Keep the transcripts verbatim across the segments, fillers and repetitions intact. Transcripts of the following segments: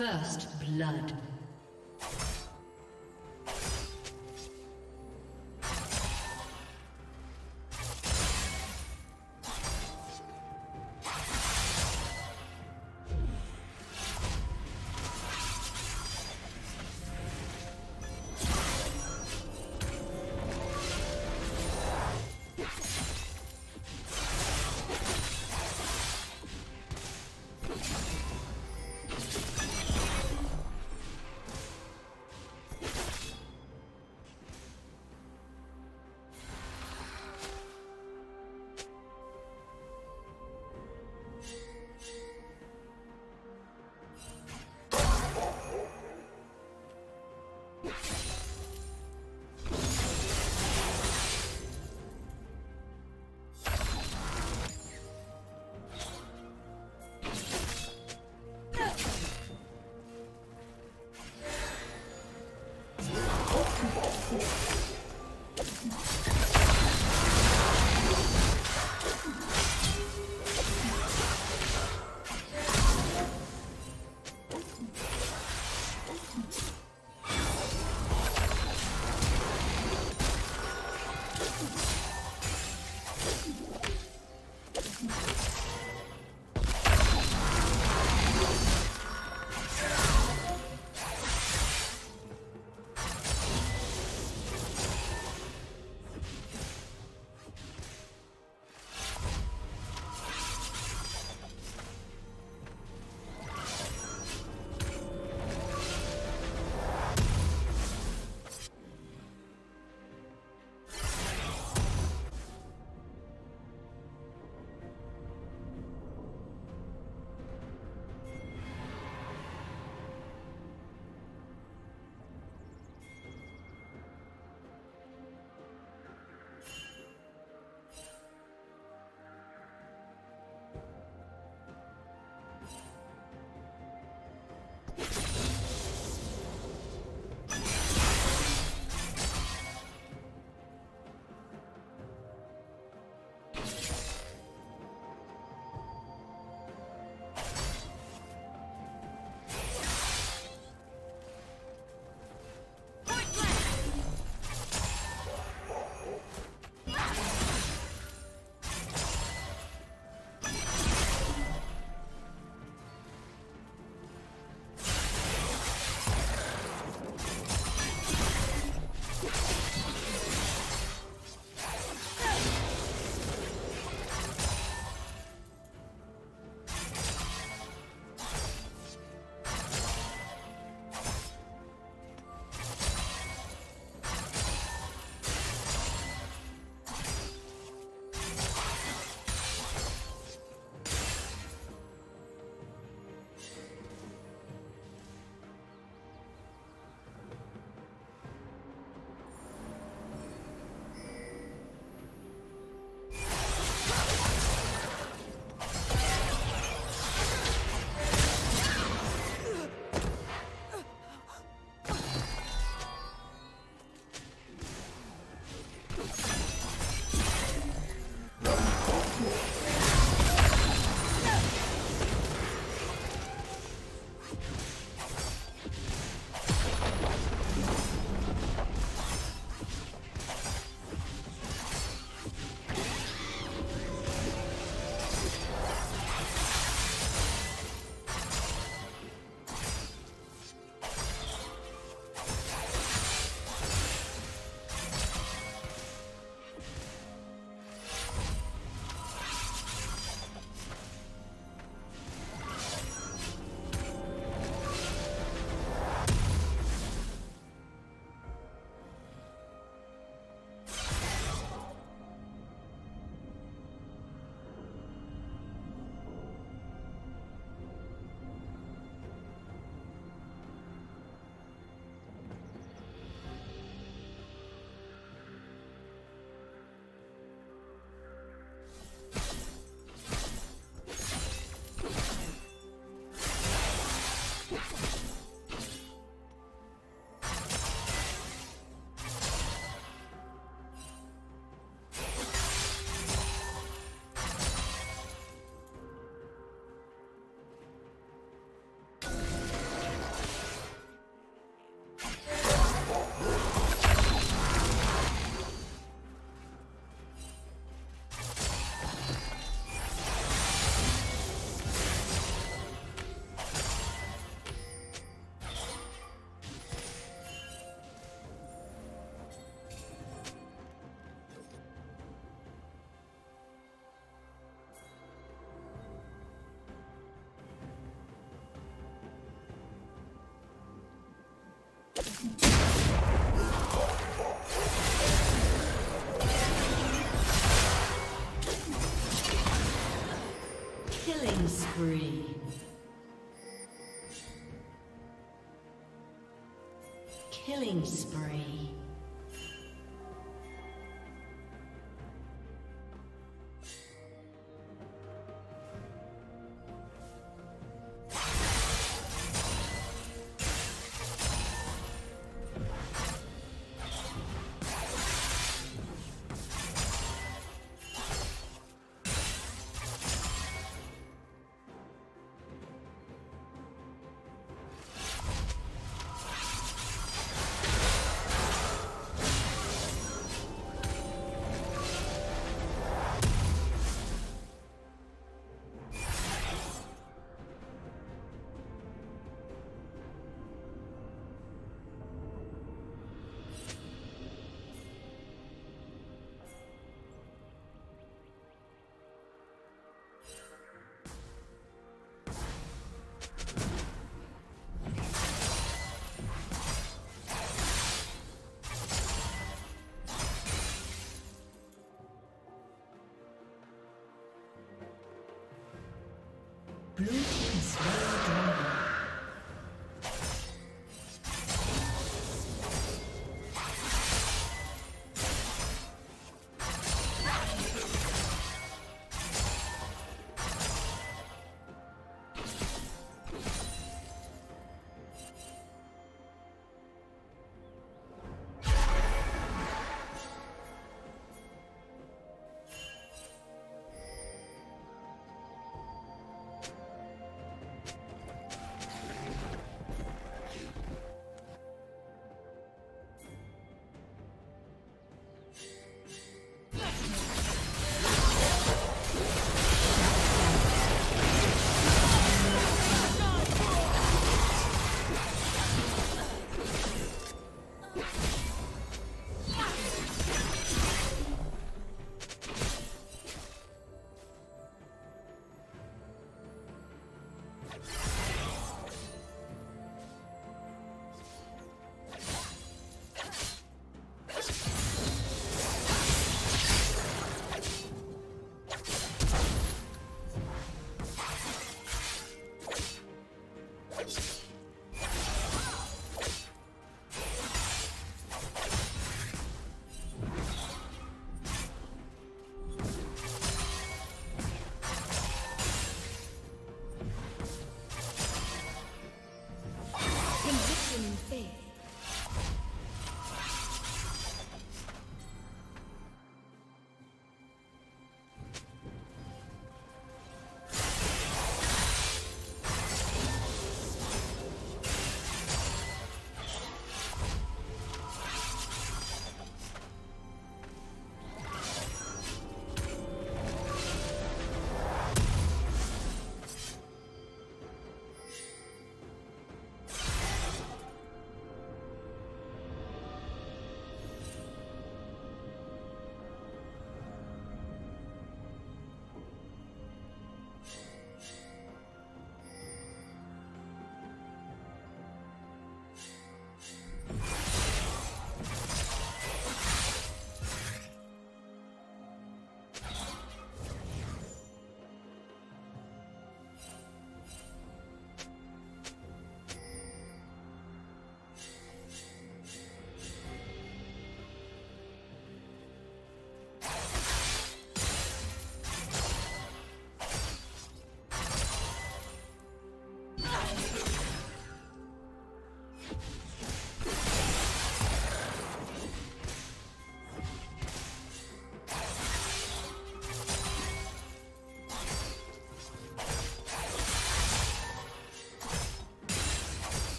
First blood. Killing spree. Killing spree. Blue team's very dragon.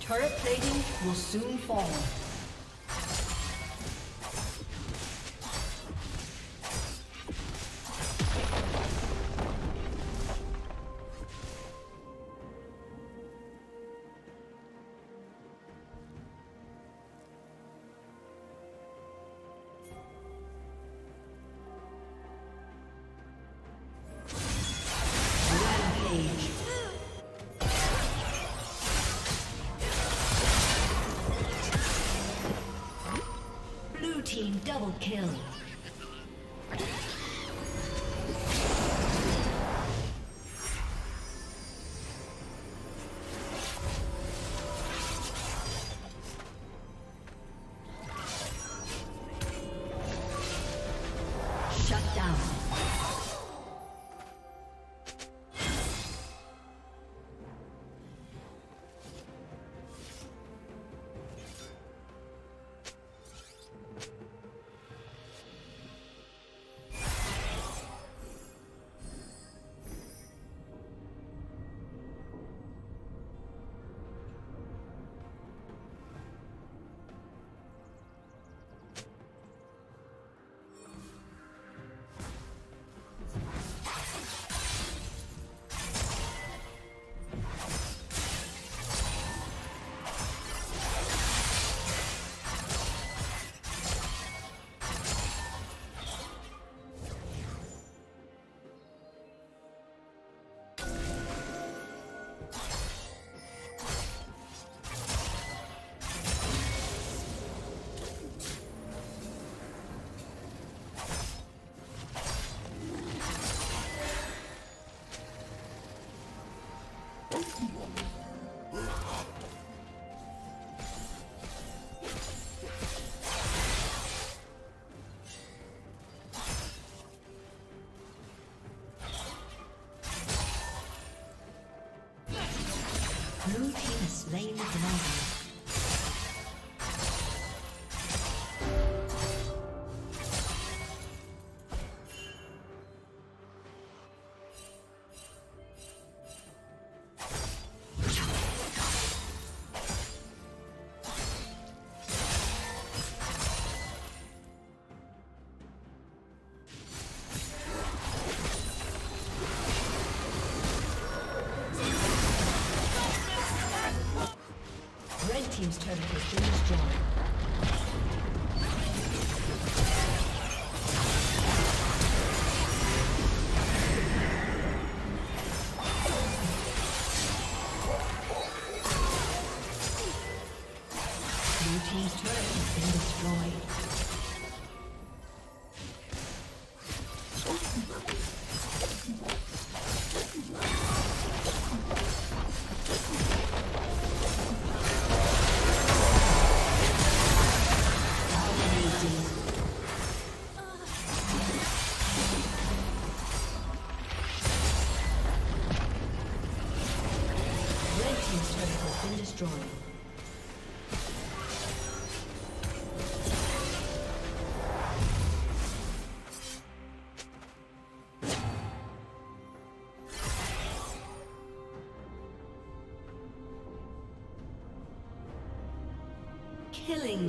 Turret plating will soon fall. Double kill. Lane Dragon. Team's turret has been destroyed. Killing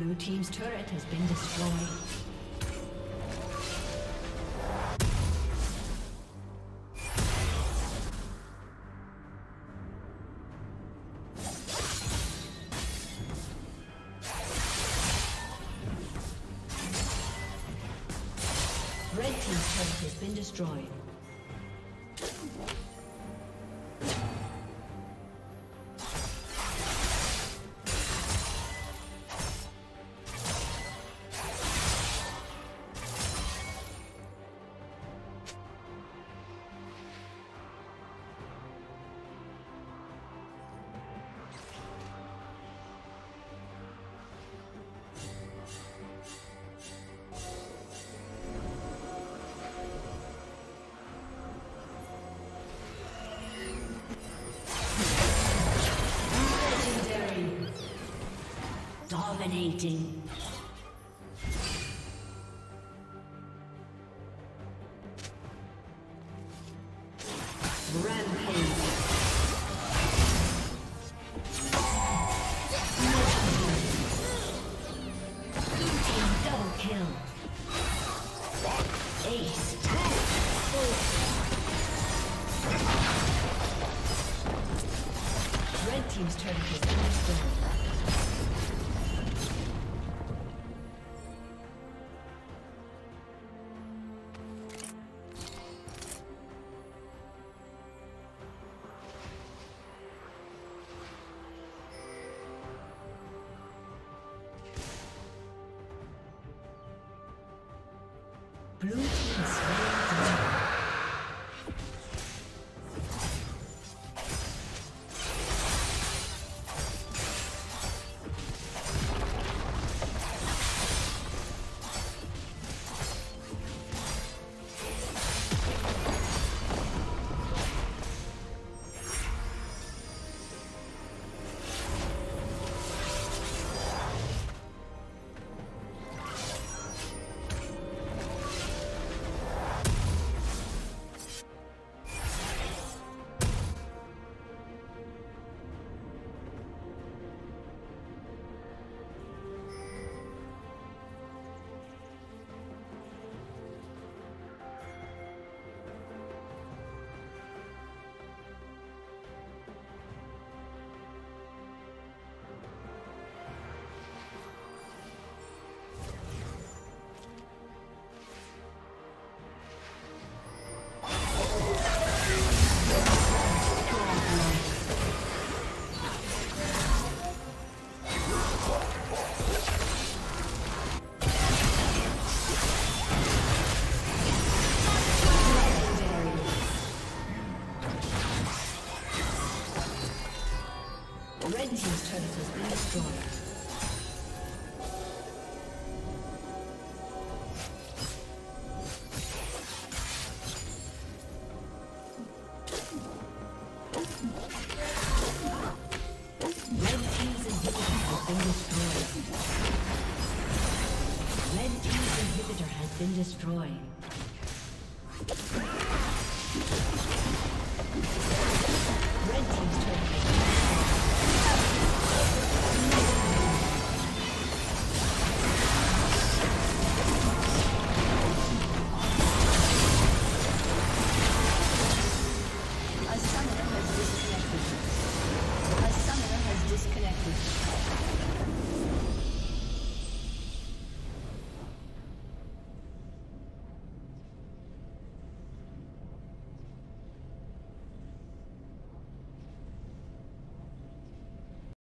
Blue team's turret has been destroyed. Dominating. Blue team destroyed. Red team's turret.